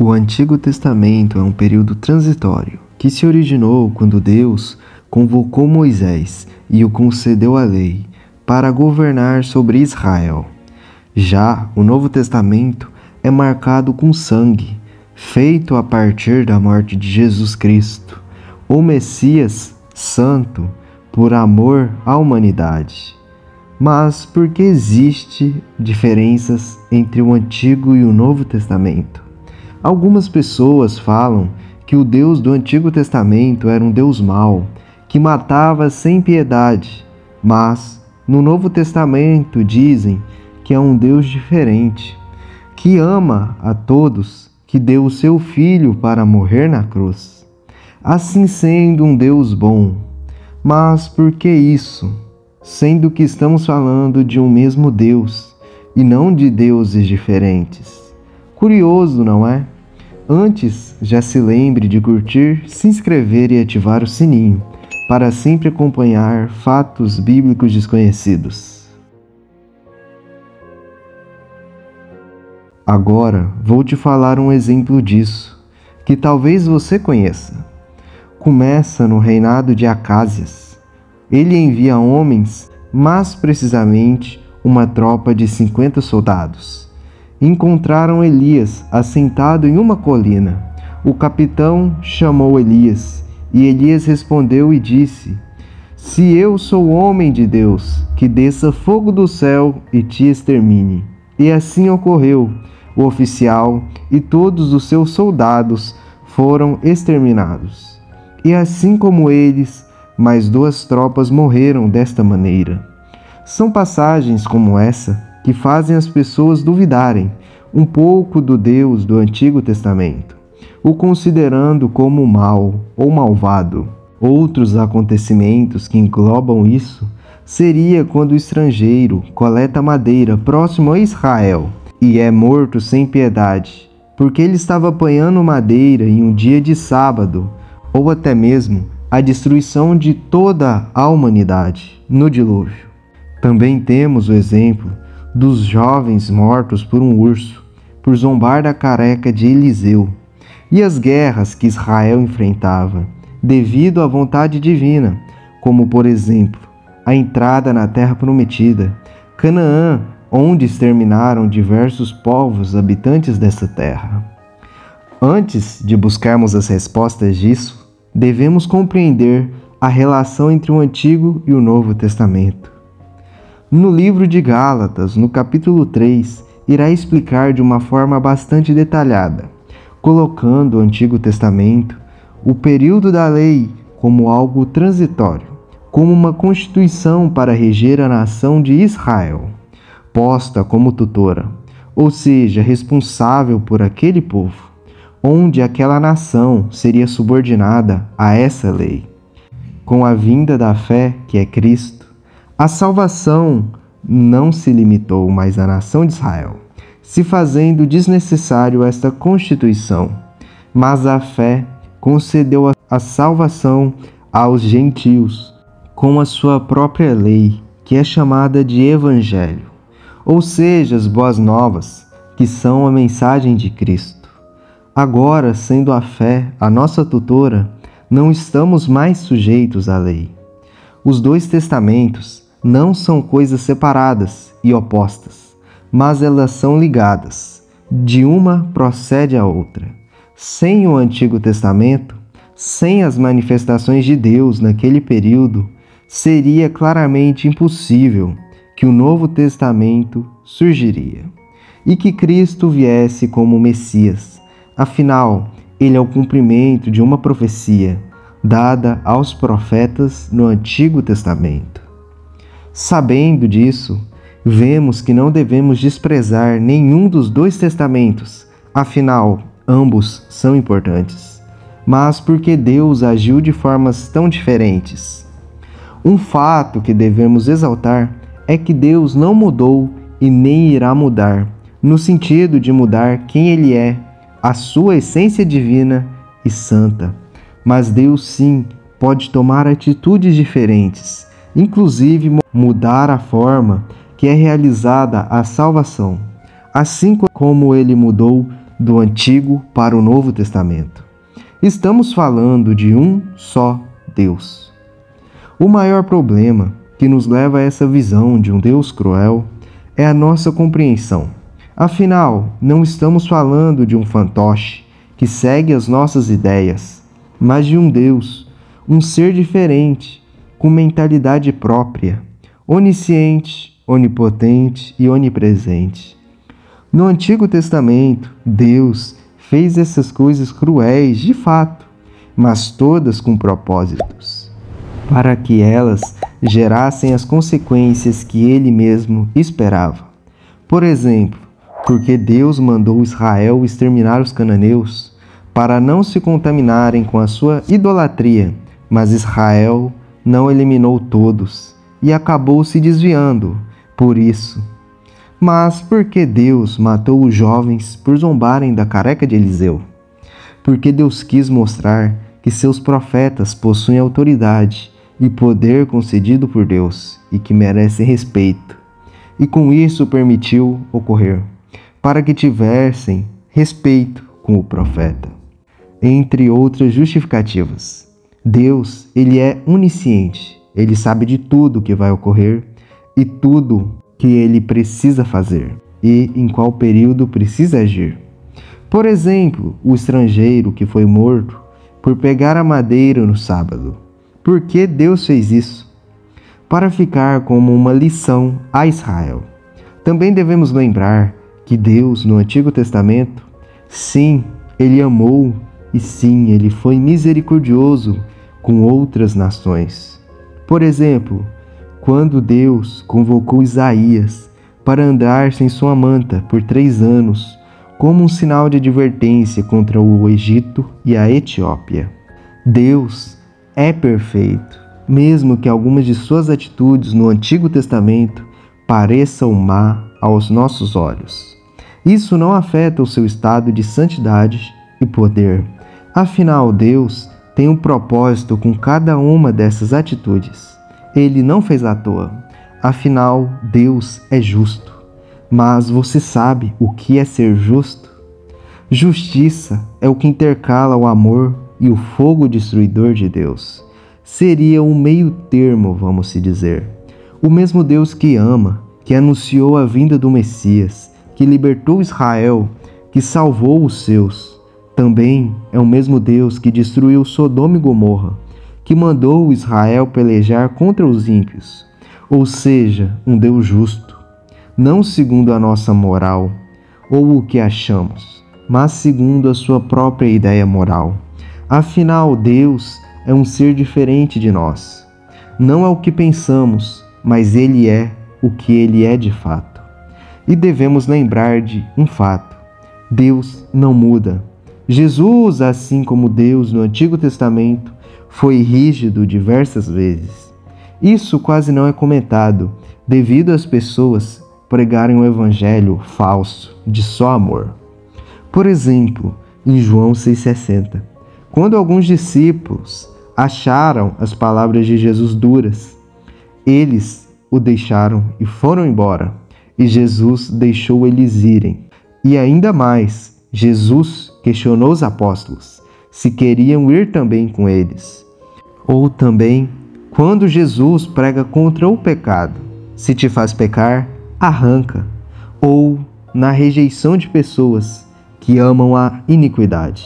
O Antigo Testamento é um período transitório, que se originou quando Deus convocou Moisés e o concedeu a lei para governar sobre Israel. Já o Novo Testamento é marcado com sangue, feito a partir da morte de Jesus Cristo, o Messias Santo, por amor à humanidade. Mas por que existem diferenças entre o Antigo e o Novo Testamento? Algumas pessoas falam que o Deus do Antigo Testamento era um Deus mau, que matava sem piedade, mas no Novo Testamento dizem que é um Deus diferente, que ama a todos, que deu o seu Filho para morrer na cruz, assim sendo um Deus bom. Mas por que isso? Sendo que estamos falando de um mesmo Deus, e não de deuses diferentes. Curioso, não é? Antes, já se lembre de curtir, se inscrever e ativar o sininho, para sempre acompanhar Fatos Bíblicos Desconhecidos. Agora vou te falar um exemplo disso, que talvez você conheça. Começa no reinado de Acásias. Ele envia homens, mais precisamente uma tropa de 50 soldados. Encontraram Elias assentado em uma colina. O capitão chamou Elias, e Elias respondeu e disse: "Se eu sou homem de Deus, que desça fogo do céu e te extermine." E assim ocorreu. O oficial e todos os seus soldados foram exterminados. E assim como eles, mais duas tropas morreram desta maneira. São passagens como essa que fazem as pessoas duvidarem um pouco do Deus do Antigo Testamento, o considerando como mau ou malvado. Outros acontecimentos que englobam isso seria quando o estrangeiro coleta madeira próximo a Israel e é morto sem piedade, porque ele estava apanhando madeira em um dia de sábado, ou até mesmo a destruição de toda a humanidade no dilúvio. Também temos o exemplo dos jovens mortos por um urso, por zombar da careca de Eliseu, e as guerras que Israel enfrentava, devido à vontade divina, como por exemplo, a entrada na Terra Prometida, Canaã, onde exterminaram diversos povos habitantes dessa terra. Antes de buscarmos as respostas disso, devemos compreender a relação entre o Antigo e o Novo Testamento. No livro de Gálatas, no capítulo 3, irá explicar de uma forma bastante detalhada, colocando o Antigo Testamento, o período da lei, como algo transitório, como uma constituição para reger a nação de Israel, posta como tutora, ou seja, responsável por aquele povo, onde aquela nação seria subordinada a essa lei. Com a vinda da fé, que é Cristo, a salvação não se limitou mais à nação de Israel, se fazendo desnecessário esta constituição, mas a fé concedeu a salvação aos gentios, com a sua própria lei, que é chamada de Evangelho, ou seja, as boas novas, que são a mensagem de Cristo. Agora, sendo a fé a nossa tutora, não estamos mais sujeitos à lei. Os dois testamentos não são coisas separadas e opostas, mas elas são ligadas. De uma procede a outra. Sem o Antigo Testamento, sem as manifestações de Deus naquele período, seria claramente impossível que o Novo Testamento surgiria e que Cristo viesse como Messias. Afinal, ele é o cumprimento de uma profecia dada aos profetas no Antigo Testamento. Sabendo disso, vemos que não devemos desprezar nenhum dos dois testamentos, afinal, ambos são importantes. Mas por que Deus agiu de formas tão diferentes? Um fato que devemos exaltar é que Deus não mudou e nem irá mudar, no sentido de mudar quem Ele é, a sua essência divina e santa. Mas Deus sim pode tomar atitudes diferentes, inclusive mudar a forma que é realizada a salvação, assim como Ele mudou do Antigo para o Novo Testamento. Estamos falando de um só Deus. O maior problema que nos leva a essa visão de um Deus cruel é a nossa compreensão. Afinal, não estamos falando de um fantoche que segue as nossas ideias, mas de um Deus, um ser diferente, com mentalidade própria, onisciente, onipotente e onipresente. No Antigo Testamento, Deus fez essas coisas cruéis de fato, mas todas com propósitos, para que elas gerassem as consequências que ele mesmo esperava. Por exemplo, porque Deus mandou Israel exterminar os cananeus para não se contaminarem com a sua idolatria, mas Israel não eliminou todos e acabou se desviando por isso. Mas porque Deus matou os jovens por zombarem da careca de Eliseu? Porque Deus quis mostrar que seus profetas possuem autoridade e poder concedido por Deus e que merecem respeito, e com isso permitiu ocorrer, para que tivessem respeito com o profeta. Entre outras justificativas, Deus, ele é onisciente, ele sabe de tudo que vai ocorrer e tudo que ele precisa fazer e em qual período precisa agir. Por exemplo, o estrangeiro que foi morto por pegar a madeira no sábado. Por que Deus fez isso? Para ficar como uma lição a Israel. Também devemos lembrar que Deus, no Antigo Testamento, sim, ele amou e sim, ele foi misericordioso com outras nações. Por exemplo, quando Deus convocou Isaías para andar sem sua manta por 3 anos, como um sinal de advertência contra o Egito e a Etiópia. Deus é perfeito, mesmo que algumas de suas atitudes no Antigo Testamento pareçam má aos nossos olhos. Isso não afeta o seu estado de santidade e poder. Afinal, Deus tem um propósito com cada uma dessas atitudes. Ele não fez à toa. Afinal, Deus é justo. Mas você sabe o que é ser justo? Justiça é o que intercala o amor e o fogo destruidor de Deus. Seria um meio termo, vamos se dizer. O mesmo Deus que ama, que anunciou a vinda do Messias, que libertou Israel, que salvou os seus. Também é o mesmo Deus que destruiu Sodoma e Gomorra, que mandou Israel pelejar contra os ímpios. Ou seja, um Deus justo, não segundo a nossa moral ou o que achamos, mas segundo a sua própria ideia moral. Afinal, Deus é um ser diferente de nós. Não é o que pensamos, mas ele é o que ele é de fato. E devemos lembrar de um fato: Deus não muda. Jesus, assim como Deus no Antigo Testamento, foi rígido diversas vezes. Isso quase não é comentado, devido às pessoas pregarem um evangelho falso de só amor. Por exemplo, em João 6,60, quando alguns discípulos acharam as palavras de Jesus duras, eles o deixaram e foram embora, e Jesus deixou eles irem. E ainda mais, Jesus questionou os apóstolos se queriam ir também com eles. Ou também, quando Jesus prega contra o pecado, se te faz pecar, arranca. Ou na rejeição de pessoas que amam a iniquidade.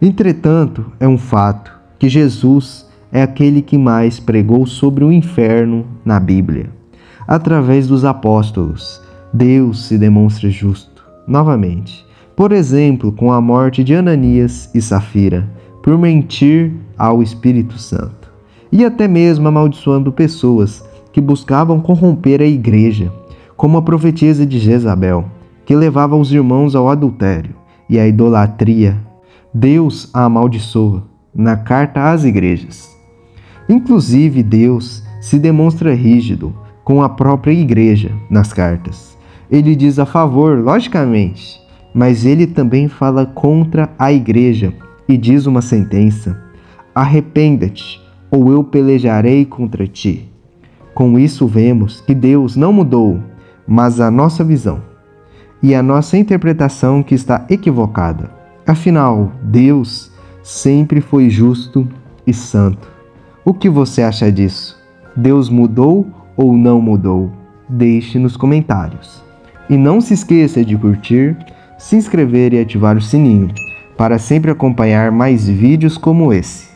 Entretanto, é um fato que Jesus é aquele que mais pregou sobre o inferno na Bíblia. Através dos apóstolos, Deus se demonstra justo, novamente. Por exemplo, com a morte de Ananias e Safira, por mentir ao Espírito Santo. E até mesmo amaldiçoando pessoas que buscavam corromper a igreja, como a profetisa de Jezabel, que levava os irmãos ao adultério e à idolatria. Deus a amaldiçoa na carta às igrejas. Inclusive, Deus se demonstra rígido com a própria igreja nas cartas. Ele diz a favor, logicamente, mas ele também fala contra a igreja e diz uma sentença: arrependa-te, ou eu pelejarei contra ti. Com isso vemos que Deus não mudou, mas a nossa visão. e a nossa interpretação que está equivocada. Afinal, Deus sempre foi justo e santo. O que você acha disso? Deus mudou ou não mudou? Deixe nos comentários. E não se esqueça de curtir, se inscrever e ativar o sininho para sempre acompanhar mais vídeos como esse.